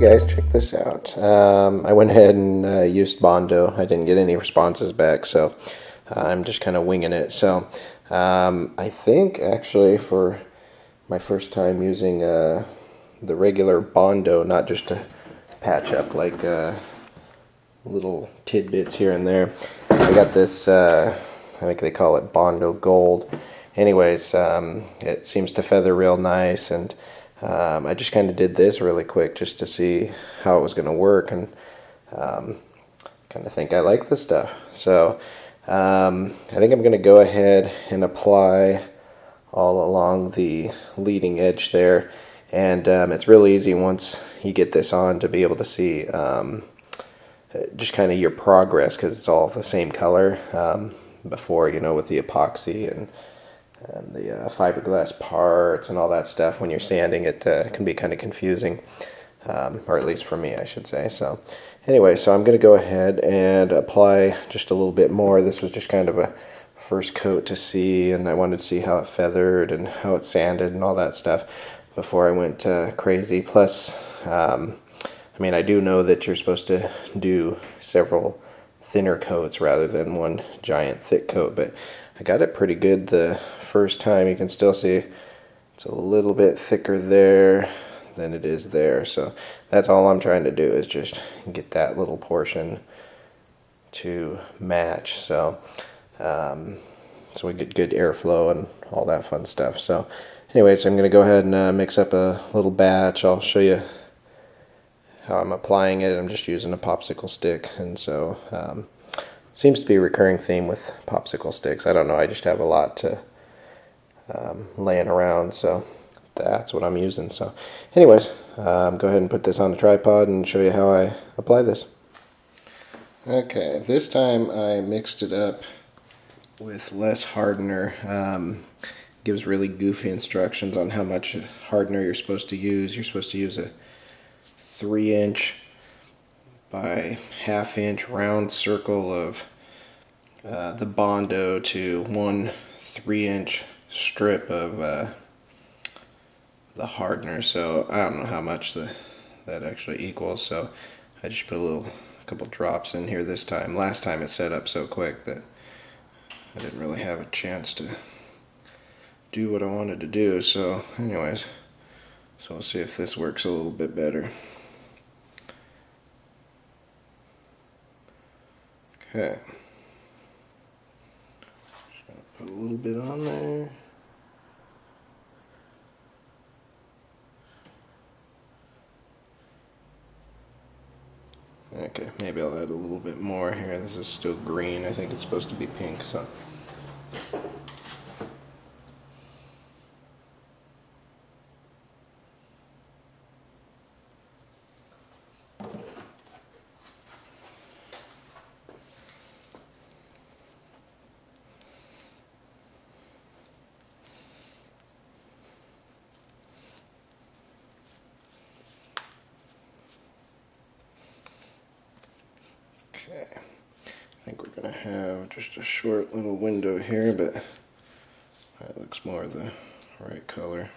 Hey guys, check this out. I went ahead and used Bondo. I didn't get any responses back, so I'm just kind of winging it. So I think actually for my first time using the regular Bondo, not just a patch up like little tidbits here and there, I got this, I think they call it Bondo Gold. Anyways, it seems to feather real nice, and I just kind of did this really quick just to see how it was going to work, and kind of think I like this stuff. So I think I'm going to go ahead and apply all along the leading edge there, and it's really easy once you get this on to be able to see just kind of your progress, because it's all the same color before, you know, with the epoxy and the fiberglass parts and all that stuff. When you're sanding, it can be kind of confusing, or at least for me, I should say. So anyway, so I'm going to go ahead and apply just a little bit more. This was just kind of a first coat to see, and I wanted to see how it feathered and how it sanded and all that stuff before I went crazy. Plus, I mean, I do know that you're supposed to do several thinner coats rather than one giant thick coat, but I got it pretty good the first time. You can still see it's a little bit thicker there than it is there, so that's all I'm trying to do, is just get that little portion to match, so we get good airflow and all that fun stuff. So anyways, I'm going to go ahead and mix up a little batch. I'll show you how I'm applying it. I'm just using a popsicle stick, and so seems to be a recurring theme with popsicle sticks. I don't know, I just have a lot to laying around, so that's what I'm using. So anyways, go ahead and put this on the tripod and show you how I apply this. Okay, this time I mixed it up with less hardener. Gives really goofy instructions on how much hardener you're supposed to use. You're supposed to use a 3" by ½ inch round circle of the Bondo to 1 3-inch strip of the hardener. So I don't know how much that actually equals, so I just put a couple drops in here this time. Last time it set up so quick that I didn't really have a chance to do what I wanted to do. So anyways, so we'll see if this works a little bit better. Okay, just gonna put a little bit on there. Okay, maybe I'll add a little bit more here. This is still green. I think it's supposed to be pink, so. Okay, I think we're going to have just a short little window here, but that looks more the right color.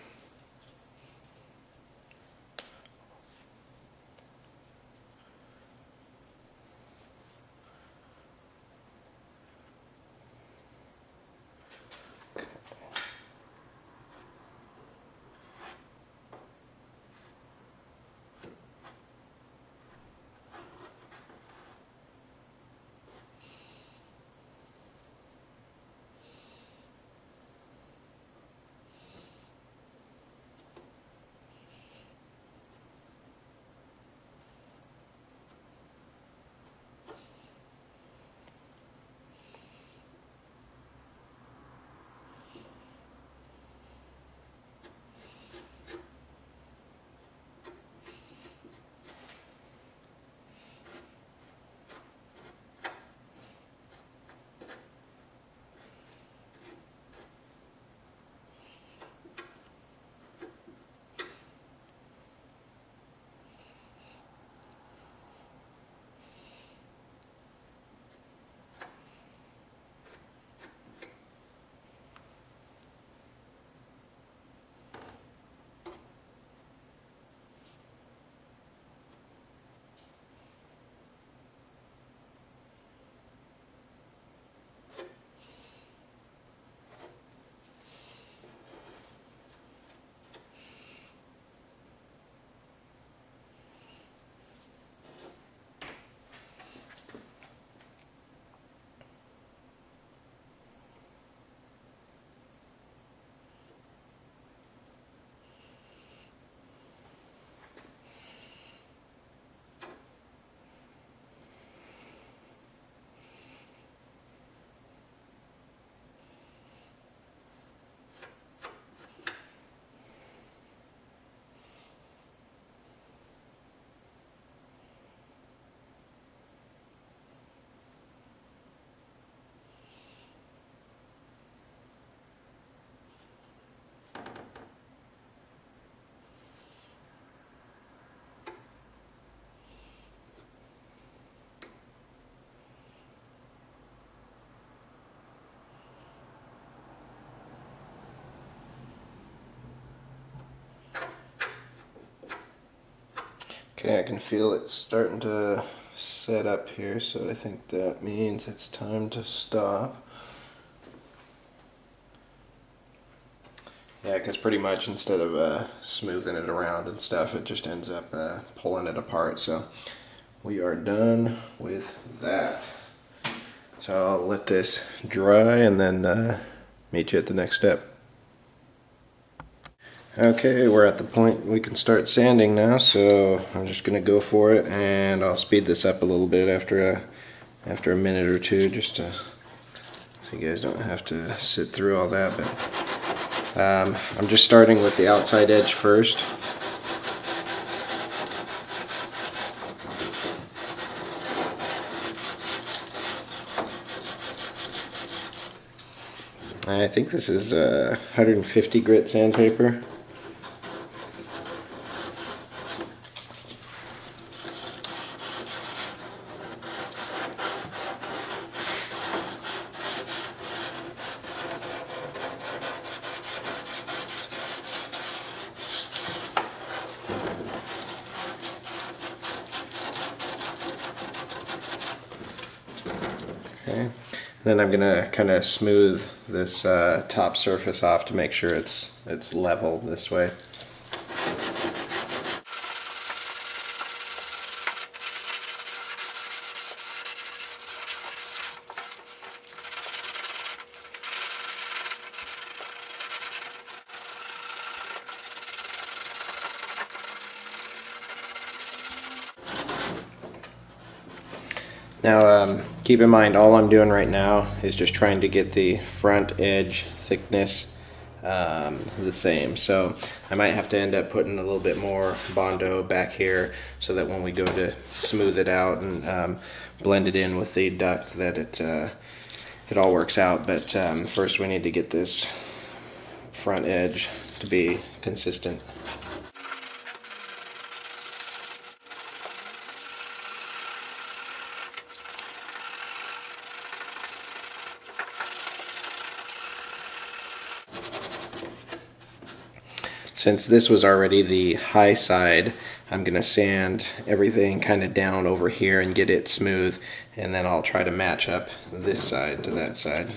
Okay, I can feel it starting to set up here, so I think that means it's time to stop. Yeah, because pretty much instead of smoothing it around and stuff, it just ends up pulling it apart. So we are done with that. So I'll let this dry and then meet you at the next step. Okay, we're at the point we can start sanding now, so I'm just going to go for it, and I'll speed this up a little bit after a minute or two, just to, so you guys don't have to sit through all that. But I'm just starting with the outside edge first. I think this is 150 grit sandpaper. Then I'm going to kind of smooth this top surface off to make sure it's level this way. Now, keep in mind, all I'm doing right now is just trying to get the front edge thickness the same. So I might have to end up putting a little bit more Bondo back here so that when we go to smooth it out and blend it in with the duct, that it all works out. But first we need to get this front edge to be consistent. Since this was already the high side, I'm going to sand everything kind of down over here and get it smooth, and then I'll try to match up this side to that side.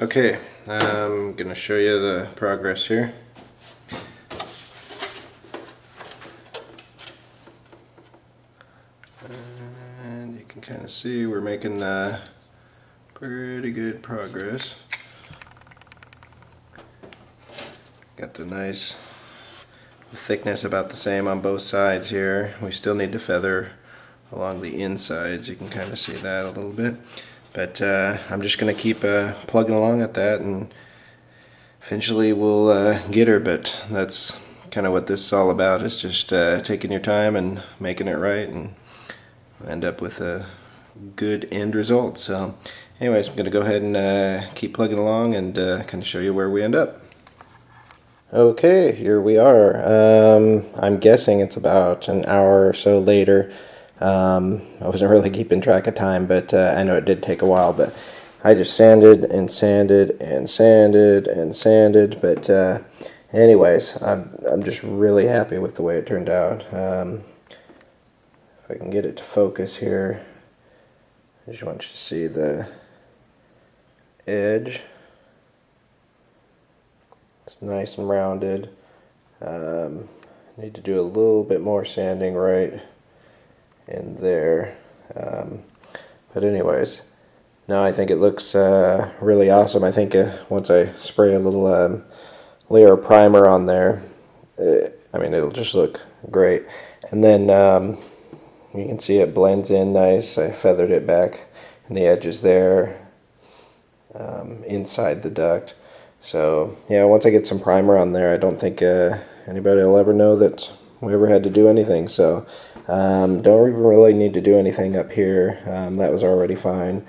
Okay, I'm going to show you the progress here. And you can kind of see we're making pretty good progress. Got the nice thickness about the same on both sides here. We still need to feather along the insides. You can kind of see that a little bit. But I'm just going to keep plugging along at that, and eventually we'll get her. But that's kind of what this is all about, is just taking your time and making it right, and end up with a good end result. So anyways, I'm going to go ahead and keep plugging along and kind of show you where we end up. Okay, here we are. I'm guessing it's about an hour or so later. I wasn't really keeping track of time, but I know it did take a while, but I just sanded and sanded and sanded and sanded. But anyways, I'm just really happy with the way it turned out. If I can get it to focus here, I just want you to see the edge. It's nice and rounded. I need to do a little bit more sanding right in there, but anyways, now I think it looks really awesome. I think once I spray a little layer of primer on there, I mean, it'll just look great. And then you can see it blends in nice. I feathered it back and the edges there inside the duct. So yeah, once I get some primer on there, I don't think anybody will ever know that we ever had to do anything. So don't even really need to do anything up here. That was already fine.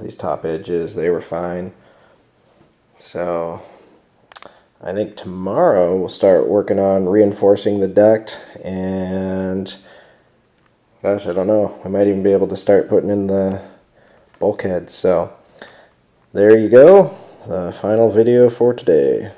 These top edges, they were fine. So I think tomorrow we'll start working on reinforcing the duct, and gosh, I don't know, I might even be able to start putting in the bulkheads. So there you go, the final video for today.